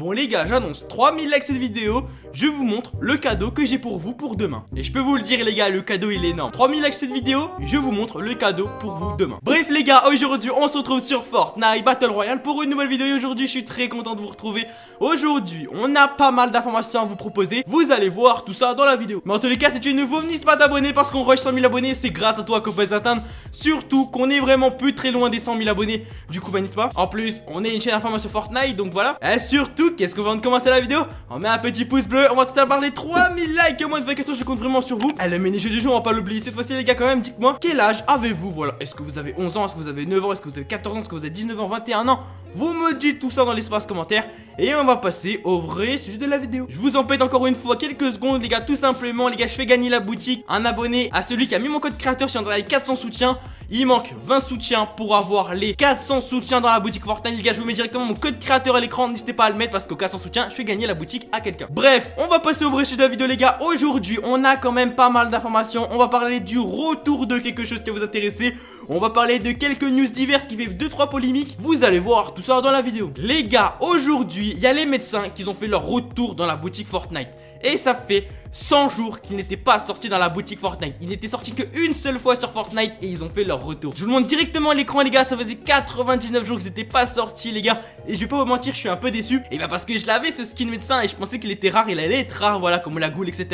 Bon les gars, j'annonce 3000 likes cette vidéo, je vous montre le cadeau que j'ai pour vous pour demain. Et je peux vous le dire les gars, le cadeau il est énorme. 3000 likes cette vidéo, je vous montre le cadeau pour vous demain. Bref les gars, aujourd'hui on se retrouve sur Fortnite Battle Royale pour une nouvelle vidéo. Et aujourd'hui je suis très content de vous retrouver. Aujourd'hui on a pas mal d'informations à vous proposer, vous allez voir tout ça dans la vidéo. Mais en tous les cas si tu es nouveau, n'hésite pas à t'abonner parce qu'on rush 100 000 abonnés, c'est grâce à toi qu'on peut s'atteindre. Surtout qu'on est vraiment plus très loin des 100 000 abonnés, du coup n'hésite pas. En plus on est une chaîne d'information Fortnite donc voilà. Et surtout, qu'est-ce qu'on vient de commencer la vidéo? On met un petit pouce bleu, on va tout à l'heure les 3000 likes au moins de vacations, je compte vraiment sur vous. Allez, mais les jeux du jour, on va pas l'oublier cette fois-ci les gars quand même, dites-moi quel âge avez-vous, voilà. Est-ce que vous avez 11 ans, est-ce que vous avez 9 ans, est-ce que vous avez 14 ans, est-ce que vous avez 19 ans, 21 ans? Vous me dites tout ça dans l'espace commentaire et on va passer au vrai sujet de la vidéo. Je vous embête encore une fois quelques secondes les gars, tout simplement les gars, je fais gagner la boutique, un abonné à celui qui a mis mon code créateur si on a les 400 soutiens. Il manque 20 soutiens pour avoir les 400 soutiens dans la boutique Fortnite les gars, je vous mets directement mon code créateur à l'écran, n'hésitez pas à le mettre parce qu'au cas sans soutien je fais gagner la boutique à quelqu'un. Bref, on va passer au vrai sujet de la vidéo les gars. Aujourd'hui on a quand même pas mal d'informations, on va parler du retour de quelque chose qui va vous intéresser, on va parler de quelques news diverses qui fait 2-3 polémiques, vous allez voir tout ça dans la vidéo. Les gars, aujourd'hui il y a les médecins qui ont fait leur retour dans la boutique Fortnite et ça fait 100 jours qu'ils n'étaient pas sortis dans la boutique Fortnite. Ils n'étaient sortis qu'une seule fois sur Fortnite et ils ont fait leur retour. Je vous le montre directement à l'écran les gars, ça faisait 99 jours qu'ils n'étaient pas sortis les gars. Et je vais pas vous mentir, je suis un peu déçu. Et bah parce que je l'avais ce skin médecin et je pensais qu'il était rare, il allait être rare, voilà, comme la goule etc.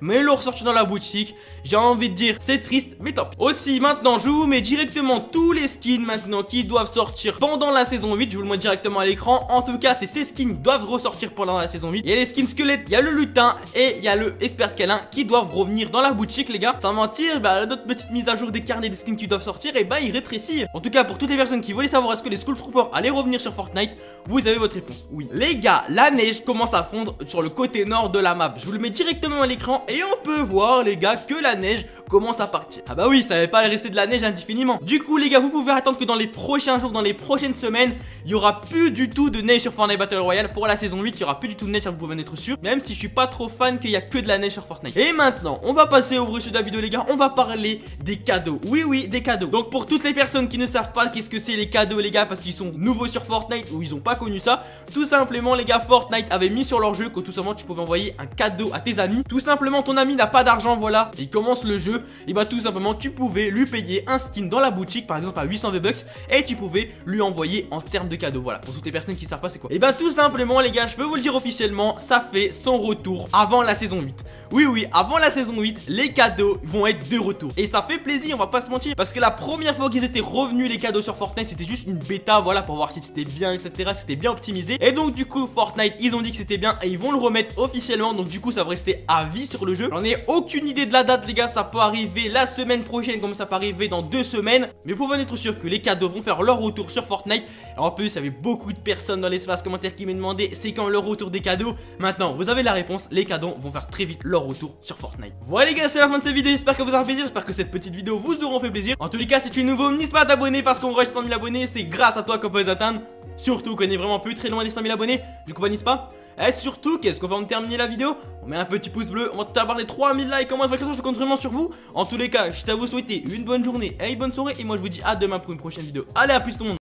Mais ils l'ont ressorti dans la boutique, j'ai envie de dire c'est triste mais top. Aussi maintenant je vous mets directement tous les skins maintenant qui doivent sortir pendant la saison 8. Je vous le montre directement à l'écran. En tout cas c'est ces skins qui doivent ressortir pendant la saison 8. Il y a les skins squelettes, il y a le lutin et il y a le expert câlin qui doivent revenir dans la boutique les gars. Sans mentir, bah notre petite mise à jour des carnets des skins qui doivent sortir, et bah ils rétrécit. En tout cas pour toutes les personnes qui voulaient savoir est-ce que les Skull Trooper allaient revenir sur Fortnite, vous avez votre réponse, oui. Les gars, la neige commence à fondre sur le côté nord de la map. Je vous le mets directement à l'écran et on peut voir les gars que la neige commence à partir. Ah bah oui, ça n'avait pas rester de la neige indéfiniment. Du coup les gars, vous pouvez attendre que dans les prochains jours, dans les prochaines semaines, il y aura plus du tout de neige sur Fortnite Battle Royale. Pour la saison 8, il y aura plus du tout de neige, ça vous pouvez en être sûr. Même si je suis pas trop fan qu'il y a que de la neige sur Fortnite. Et maintenant, on va passer au vrai sujet de la vidéo les gars, on va parler des cadeaux. Oui oui, des cadeaux. Donc pour toutes les personnes qui ne savent pas qu'est-ce que c'est les cadeaux les gars, parce qu'ils sont nouveaux sur Fortnite ou ils ont pas connu ça, tout simplement les gars, Fortnite avait mis sur leur jeu que tout simplement tu pouvais envoyer un cadeau à tes amis. Tout simplement ton ami n'a pas d'argent, voilà, il commence le jeu, et bah tout simplement tu pouvais lui payer un skin dans la boutique par exemple à 800 V-Bucks et tu pouvais lui envoyer en termes de cadeau. Voilà, pour toutes les personnes qui savent pas c'est quoi. Et bah tout simplement les gars, je peux vous le dire officiellement, ça fait son retour avant la saison 8. Oui oui, avant la saison 8, les cadeaux vont être de retour. Et ça fait plaisir, on va pas se mentir, parce que la première fois qu'ils étaient revenus les cadeaux sur Fortnite, c'était juste une bêta, voilà, pour voir si c'était bien etc, c'était bien optimisé. Et donc du coup Fortnite, ils ont dit que c'était bien et ils vont le remettre officiellement. Donc du coup ça va rester à vie sur le jeu. J'en ai aucune idée de la date les gars, ça peut arriver la semaine prochaine comme ça peut arriver dans 2 semaines. Mais vous pouvez être sûr que les cadeaux vont faire leur retour sur Fortnite. Et en plus, il y avait beaucoup de personnes dans l'espace commentaire qui me demandaient c'est quand le retour des cadeaux. Maintenant vous avez la réponse, les cadeaux vont faire très vite leur retour sur Fortnite. Voilà les gars, c'est la fin de cette vidéo, j'espère que vous aurez plaisir, j'espère que cette petite vidéo vous aura fait plaisir. En tous les cas si tu es nouveau, n'hésite pas à t'abonner parce qu'on rush 100 000 abonnés, c'est grâce à toi qu'on peut les atteindre. Surtout qu'on est vraiment plus très loin des 100 000 abonnés, du coup n'hésite pas. Et surtout, qu'est-ce qu'on va en terminer la vidéo? On met un petit pouce bleu, on va tout à l'heure les 3000 likes en moins de vacations, je compte vraiment sur vous. En tous les cas, je t'avoue souhaiter une bonne journée et une bonne soirée. Et moi je vous dis à demain pour une prochaine vidéo. Allez, à plus tout le monde.